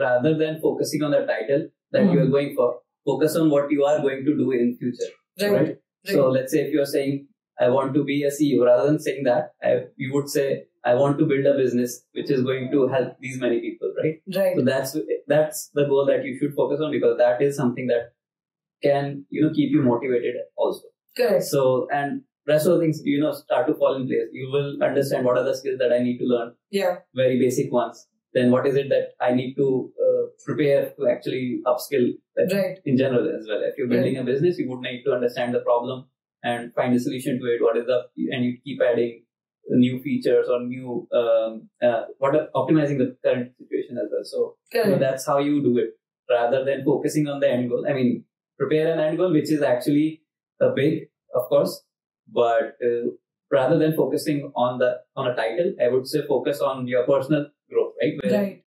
rather than focusing on the title that you are going for. Focus on what you are going to do in future. Right. So let's say if you are saying, I want to be a CEO, rather than saying that, you would say, I want to build a business which is going to help these many people, right? Right. So that's the goal that you should focus on, because that is something that can, you know, keep you motivated also. Correct. So, and rest of the things, you know, start to fall in place. You will understand what are the skills that I need to learn. Yeah. Very basic ones. Then what is it that I need to prepare to actually upskill in general as well. If you're building a business, you would need to understand the problem and find a solution to it. What is the, and you keep adding new features or new, optimizing the current situation as well. So you know, that's how you do it, rather than focusing on the end goal. I mean, prepare an end goal, which is actually a big, of course, but rather than focusing on a title, I would say focus on your personal growth, right? Where